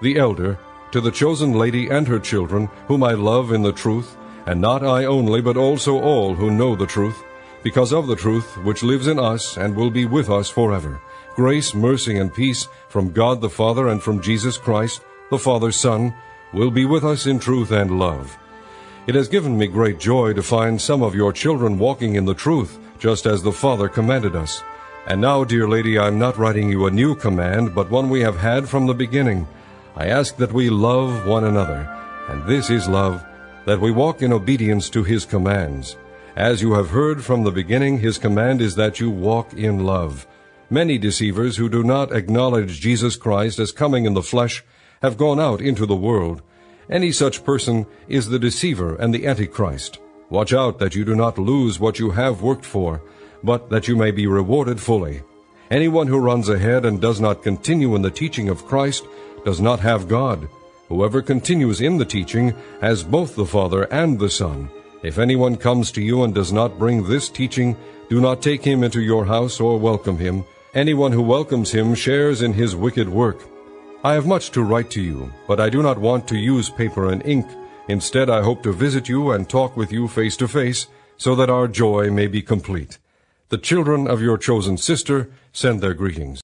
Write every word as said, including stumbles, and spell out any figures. the elder, to the chosen lady and her children, whom I love in the truth, and not I only, but also all who know the truth, because of the truth which lives in us and will be with us forever. Grace, mercy, and peace from God the Father and from Jesus Christ, the Father's Son, will be with us in truth and love. It has given me great joy to find some of your children walking in the truth, just as the Father commanded us. And now, dear lady, I am not writing you a new command, but one we have had from the beginning. I ask that we love one another, and this is love, that we walk in obedience to his commands. As you have heard from the beginning, his command is that you walk in love. Many deceivers who do not acknowledge Jesus Christ as coming in the flesh have gone out into the world. Any such person is the deceiver and the Antichrist. Watch out that you do not lose what you have worked for, but that you may be rewarded fully. Anyone who runs ahead and does not continue in the teaching of Christ does not have God. Whoever continues in the teaching has both the Father and the Son. If anyone comes to you and does not bring this teaching, do not take him into your house or welcome him. Anyone who welcomes him shares in his wicked work. I have much to write to you, but I do not want to use paper and ink. Instead, I hope to visit you and talk with you face to face, so that our joy may be complete. The children of your chosen sister send their greetings.